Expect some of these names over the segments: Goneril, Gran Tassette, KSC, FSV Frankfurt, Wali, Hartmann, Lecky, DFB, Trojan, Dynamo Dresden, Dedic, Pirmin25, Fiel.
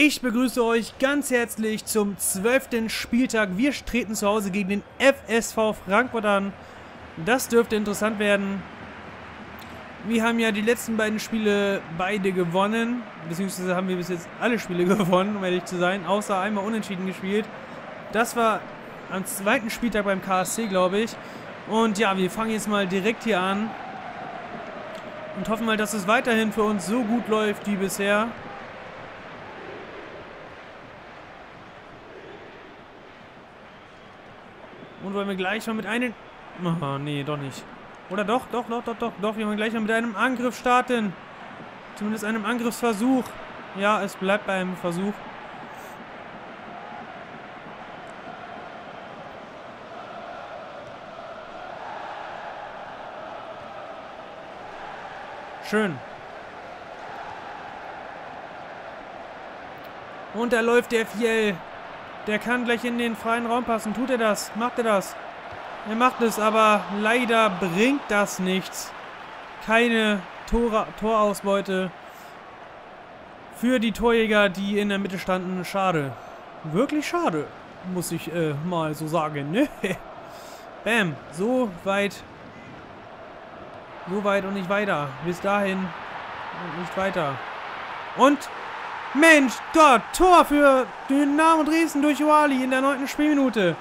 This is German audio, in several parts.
Ich begrüße euch ganz herzlich zum 12. Spieltag. Wir treten zu Hause gegen den FSV Frankfurt an. Das dürfte interessant werden. Wir haben ja die letzten beiden Spiele beide gewonnen. Beziehungsweise haben wir bis jetzt alle Spiele gewonnen, um ehrlich zu sein. Außer einmal unentschieden gespielt. Das war am zweiten Spieltag beim KSC, glaube ich. Und ja, wir fangen jetzt mal direkt hier an. Und hoffen mal, dass es weiterhin für uns so gut läuft wie bisher. Und wollen wir gleich mal mit einem... Oh, nee, doch nicht. Oder doch. Wir wollen gleich mal mit einem Angriff starten. Zumindest einem Angriffsversuch. Ja, es bleibt bei einem Versuch. Schön. Und da läuft der Fiel. Der kann gleich in den freien Raum passen. Tut er das? Macht er das? Er macht es, aber leider bringt das nichts. Keine Torausbeute für die Torjäger, die in der Mitte standen. Schade. Wirklich schade, muss ich mal so sagen. Ne? Bam. So weit. So weit und nicht weiter. Bis dahin und nicht weiter. Und... Mensch, Gott, Tor für Dynamo Dresden durch Wali in der 9. Spielminute.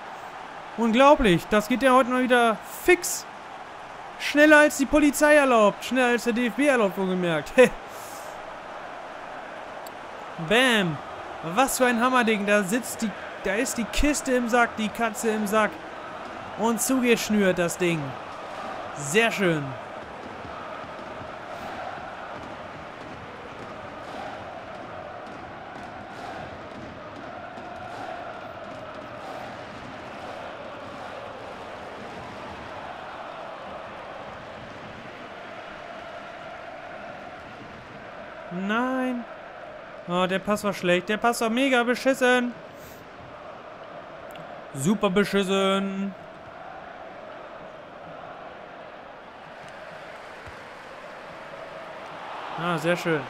Unglaublich, das geht ja heute mal wieder fix. Schneller als die Polizei erlaubt, schneller als der DFB erlaubt, wohlgemerkt. Bam, was für ein Hammerding, da ist die Kiste im Sack, die Katze im Sack. Und zugeschnürt das Ding. Sehr schön. Nein. Oh, der Pass war schlecht. Der Pass war mega beschissen. Super beschissen. Ah, sehr schön.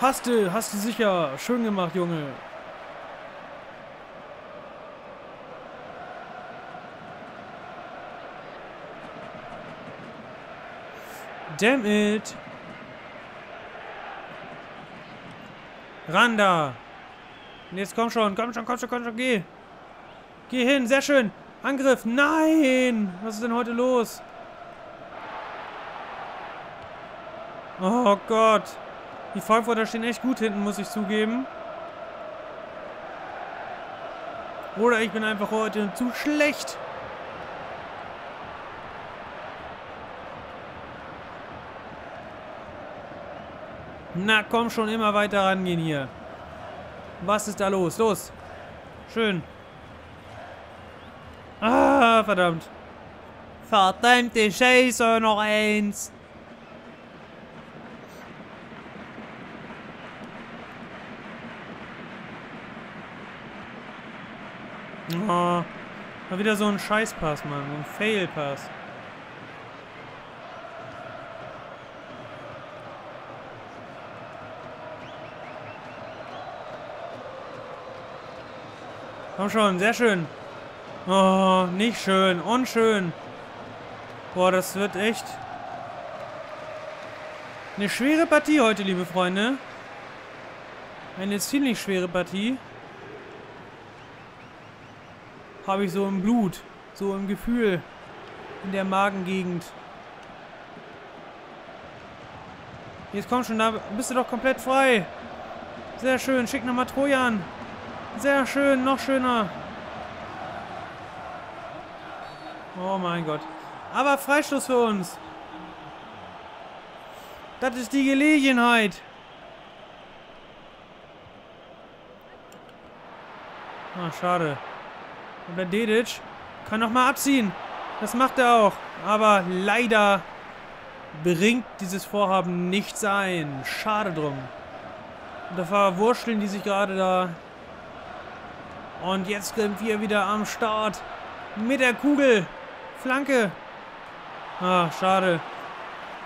Hast du sicher. Schön gemacht, Junge. Damn it. Randa. Und jetzt komm schon, geh. Geh hin, sehr schön. Angriff, nein. Was ist denn heute los? Oh Gott. Die Frankfurter stehen echt gut hinten, muss ich zugeben. Oder ich bin einfach heute zu schlecht. Na, komm schon, immer weiter rangehen hier. Was ist da los? Los. Schön. Ah, verdammt. Verdammte Scheiße, noch eins. Oh, war wieder so ein Scheißpass, Mann. So ein Failpass. Komm schon, sehr schön. Oh, nicht schön, unschön. Boah, das wird echt eine schwere Partie heute, liebe Freunde. Eine ziemlich schwere Partie. Habe ich so im Blut, so im Gefühl, in der Magengegend. Jetzt komm schon, da bist du doch komplett frei. Sehr schön, schick nochmal Trojan. Sehr schön, noch schöner. Oh mein Gott. Aber Freistoß für uns. Das ist die Gelegenheit. Ach, schade. Und der Dedic kann nochmal abziehen. Das macht er auch. Aber leider bringt dieses Vorhaben nichts ein. Schade drum. Und da verwurschteln die sich gerade da. Und jetzt sind wir wieder am Start. Mit der Kugel. Flanke. Ah, schade.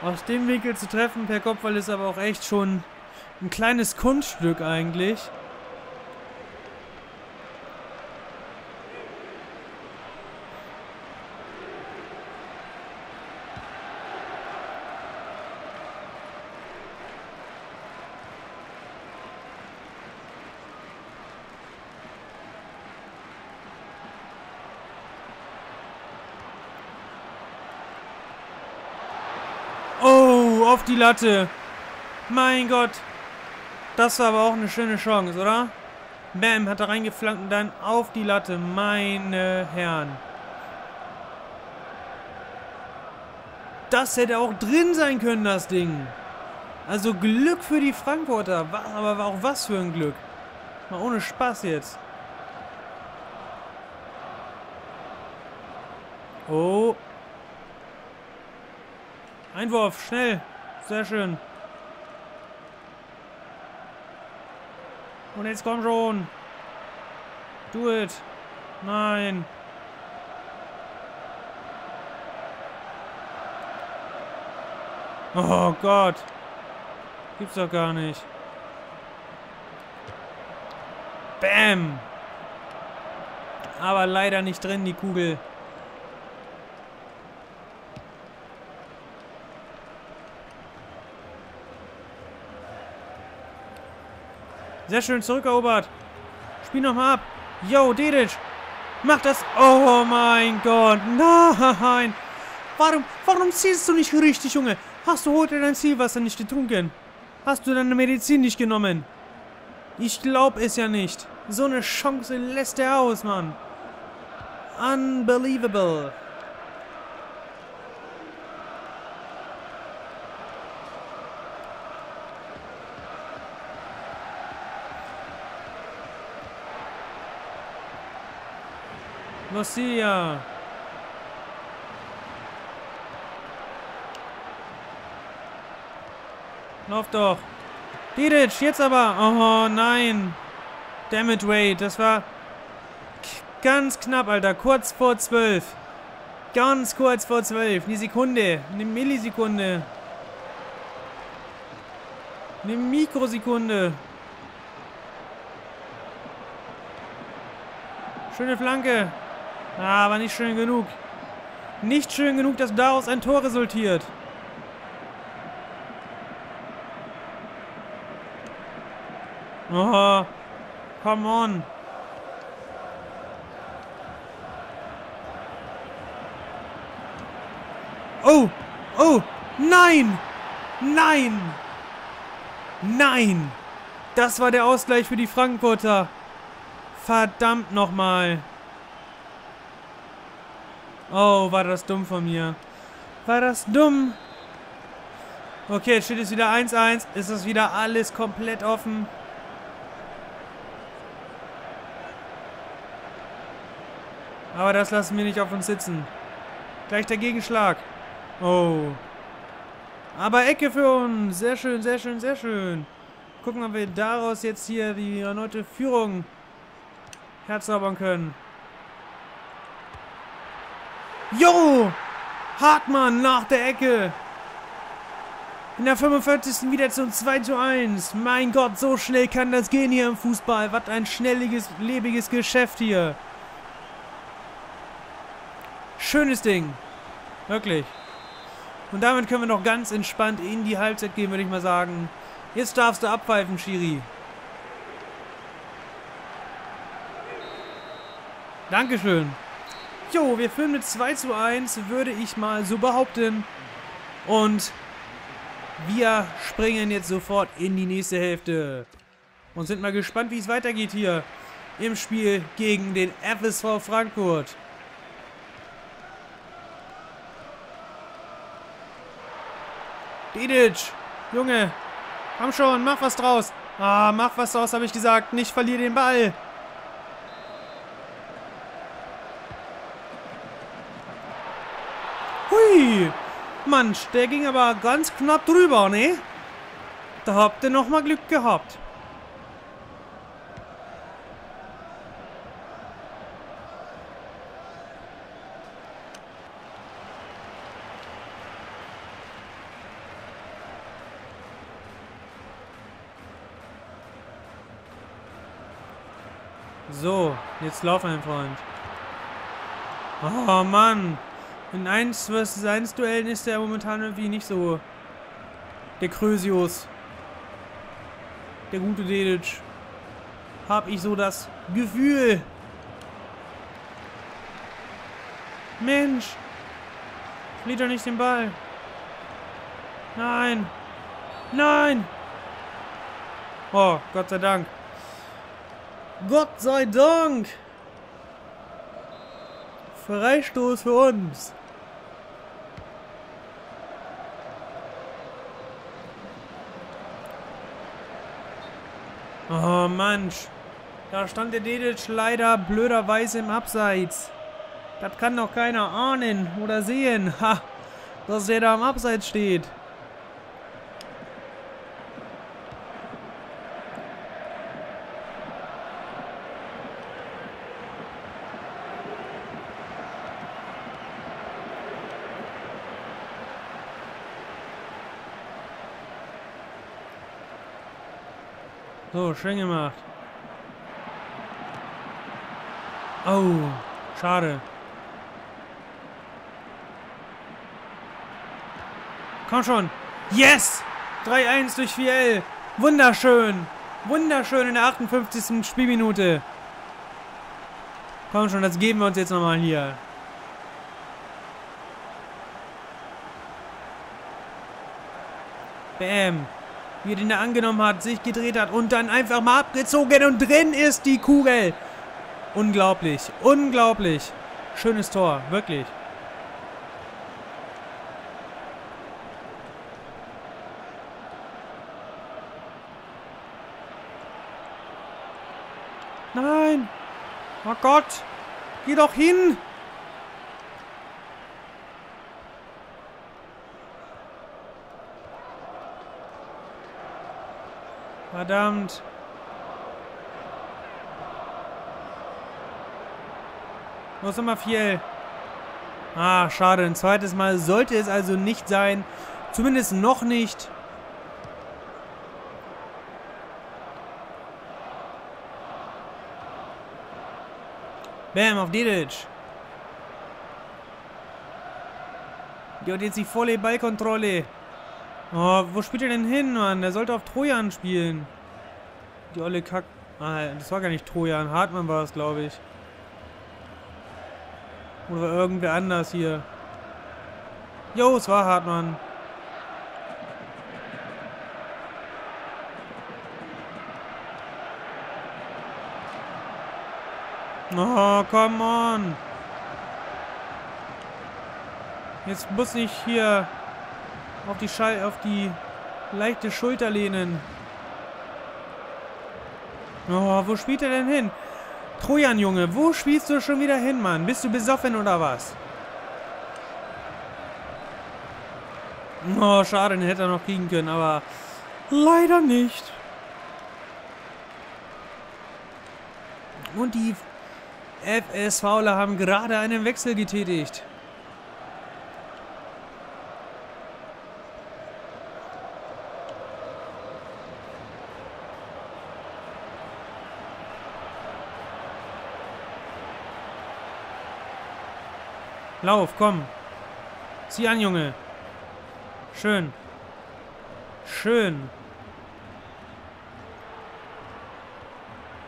Aus dem Winkel zu treffen per Kopfball ist aber auch echt schon ein kleines Kunststück eigentlich. Oh, auf die Latte. Mein Gott. Das war aber auch eine schöne Chance, oder? Bam, hat er reingeflankt und dann auf die Latte. Meine Herren. Das hätte auch drin sein können, das Ding. Also Glück für die Frankfurter. Aber auch was für ein Glück. Mal ohne Spaß jetzt. Oh. Einwurf, schnell. Sehr schön. Und jetzt komm schon. Do it. Nein. Oh Gott. Gibt's doch gar nicht. Bam. Aber leider nicht drin, die Kugel. Sehr schön zurückerobert. Spiel nochmal ab. Yo, Dedic. Mach das. Oh mein Gott. Nein. Warum zielst du nicht richtig, Junge? Hast du heute dein Zielwasser nicht getrunken? Hast du deine Medizin nicht genommen? Ich glaube es ja nicht. So eine Chance lässt er aus, Mann. Unbelievable. Lucia. Lauf doch. Dedic, jetzt aber. Oh nein. Dammit, Wade. Das war ganz knapp, Alter. Kurz vor 12. Ganz kurz vor 12. Eine Sekunde. Eine Millisekunde. Eine Mikrosekunde. Schöne Flanke. Aber nicht schön genug. Nicht schön genug, dass daraus ein Tor resultiert. Oh, come on. Oh, oh, nein. Nein. Nein. Das war der Ausgleich für die Frankfurter. Verdammt nochmal. Oh, war das dumm von mir. War das dumm? Okay, jetzt steht es wieder 1-1. Ist das wieder alles komplett offen? Aber das lassen wir nicht auf uns sitzen. Gleich der Gegenschlag. Oh. Aber Ecke für uns. Sehr schön, sehr schön, sehr schön. Gucken, ob wir daraus jetzt hier die erneute Führung herzaubern können. Jo! Hartmann nach der Ecke. In der 45. wieder zum 2:1. Mein Gott, so schnell kann das gehen hier im Fußball. Was ein schnelliges, lebiges Geschäft hier. Schönes Ding. Wirklich. Und damit können wir noch ganz entspannt in die Halbzeit gehen, würde ich mal sagen. Jetzt darfst du abpfeifen, Schiri. Dankeschön. Jo, wir führen mit 2:1, würde ich mal so behaupten. Und wir springen jetzt sofort in die nächste Hälfte. Und sind mal gespannt, wie es weitergeht hier im Spiel gegen den FSV Frankfurt. Dedic, Junge, komm schon, mach was draus. Ah, mach was draus, habe ich gesagt. Nicht verlier den Ball. Hui, Mensch, der ging aber ganz knapp drüber, ne? Da habt ihr nochmal Glück gehabt. So, jetzt lauf, mein Freund. Oh, Mann. In 1 vs 1 Duellen ist der momentan irgendwie nicht so der Krösius. Der gute Dedic. Hab ich so das Gefühl. Mensch. Verliert doch nicht den Ball. Nein! Nein! Oh, Gott sei Dank. Gott sei Dank! Freistoß für uns. Oh, Mensch. Da stand der Dedic leider blöderweise im Abseits. Das kann doch keiner ahnen oder sehen. Ha! Dass der da im Abseits steht. So, schön gemacht. Oh, schade. Komm schon. Yes! 3-1 durch Fiel. Wunderschön. Wunderschön in der 58. Spielminute. Komm schon, das geben wir uns jetzt nochmal hier. Bam. Wie er den da angenommen hat, sich gedreht hat und dann einfach mal abgezogen und drin ist die Kugel. Unglaublich, unglaublich. Schönes Tor, wirklich. Nein! Oh Gott! Geh doch hin! Verdammt. Los nochmal Fiel. Ah, schade. Ein zweites Mal sollte es also nicht sein. Zumindest noch nicht. Bam, auf Dedic. Die hat jetzt die volle Ballkontrolle. Oh, wo spielt er denn hin, Mann? Der sollte auf Trojan spielen. Die olle Kack... Ah, das war gar nicht Trojan. Hartmann war es, glaube ich. Oder irgendwer anders hier. Jo, es war Hartmann. Oh, come on. Jetzt muss ich hier... auf die leichte Schulter lehnen. Oh, wo spielt er denn hin? Trojan, Junge, wo spielst du schon wieder hin, Mann? Bist du besoffen oder was? Oh, schade, den hätte er noch kriegen können, aber leider nicht. Und die FSVler haben gerade einen Wechsel getätigt. Lauf, komm. Zieh an, Junge. Schön. Schön.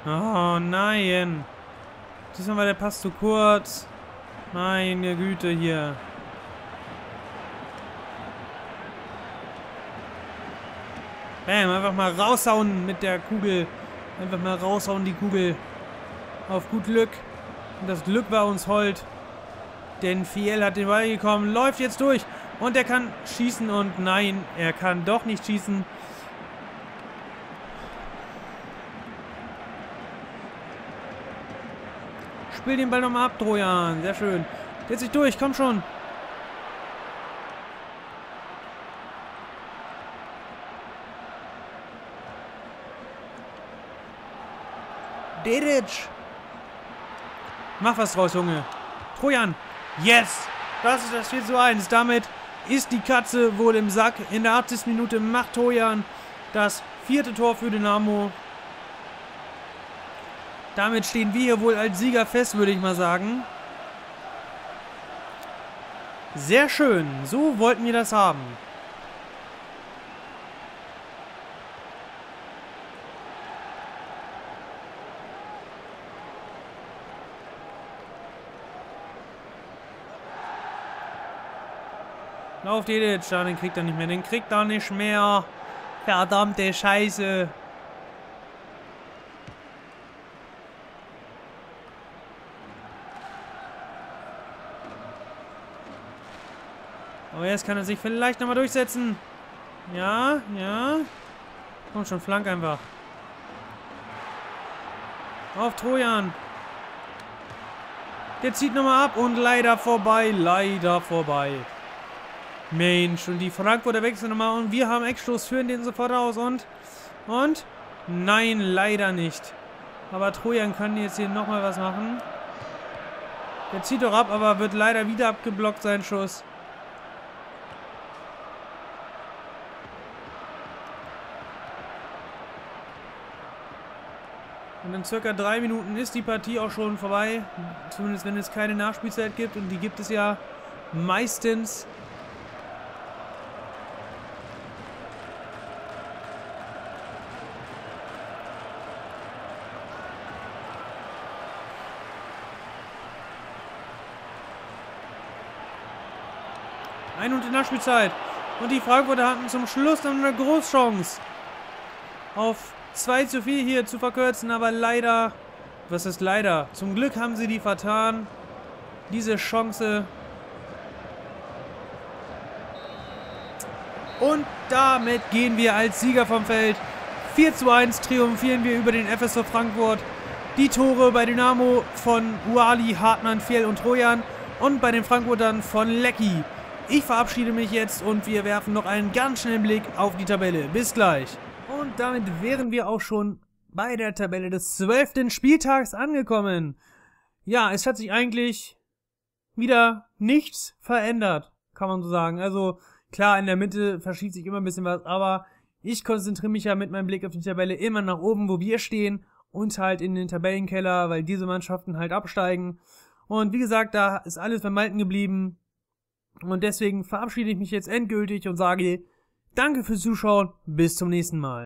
Oh, nein. Diesmal war der Pass zu kurz. Meine Güte hier. Bam, einfach mal raushauen mit der Kugel. Einfach mal raushauen die Kugel. Auf gut Glück. Und das Glück war uns hold. Denn Fiel hat den Ball gekommen, läuft jetzt durch und er kann schießen und nein, er kann doch nicht schießen. Spiel den Ball nochmal ab, Trojan, sehr schön. Setz dich durch, komm schon. Dedic. Mach was draus, Junge. Trojan. Yes! Das ist das 4:1. Damit ist die Katze wohl im Sack. In der 80. Minute macht Trojan das 4. Tor für Dynamo. Damit stehen wir hier wohl als Sieger fest, würde ich mal sagen. Sehr schön. So wollten wir das haben. Lauf Dedic. Ja, den kriegt er nicht mehr. Den kriegt er nicht mehr. Verdammte Scheiße. Aber jetzt kann er sich vielleicht nochmal durchsetzen. Ja, ja. Komm schon, flank einfach. Auf Trojan. Der zieht nochmal ab und leider vorbei. Leider vorbei. Mensch, und die Frankfurter wechseln nochmal. Und wir haben Eckstoß, führen den sofort aus. Und? Nein, leider nicht. Aber Trojan kann jetzt hier nochmal was machen. Der zieht doch ab, aber wird leider wieder abgeblockt, sein Schuss. Und in circa 3 Minuten ist die Partie auch schon vorbei. Zumindest wenn es keine Nachspielzeit gibt. Und die gibt es ja meistens. Eine Minute Nachspielzeit. Und die Frankfurter hatten zum Schluss dann eine Großchance. Auf 2:4 hier zu verkürzen, aber leider, was ist leider? Zum Glück haben sie die vertan, diese Chance. Und damit gehen wir als Sieger vom Feld. 4:1 triumphieren wir über den FSV Frankfurt. Die Tore bei Dynamo von Wali, Hartmann, Fiel und Trojan und bei den Frankfurtern von Lecky. Ich verabschiede mich jetzt und wir werfen noch einen ganz schnellen Blick auf die Tabelle. Bis gleich. Und damit wären wir auch schon bei der Tabelle des 12. Spieltags angekommen. Ja, es hat sich eigentlich wieder nichts verändert, kann man so sagen. Also klar, in der Mitte verschiebt sich immer ein bisschen was, aber ich konzentriere mich ja mit meinem Blick auf die Tabelle immer nach oben, wo wir stehen und halt in den Tabellenkeller, weil diese Mannschaften halt absteigen. Und wie gesagt, da ist alles beim Alten geblieben. Und deswegen verabschiede ich mich jetzt endgültig und sage... Danke fürs Zuschauen, bis zum nächsten Mal.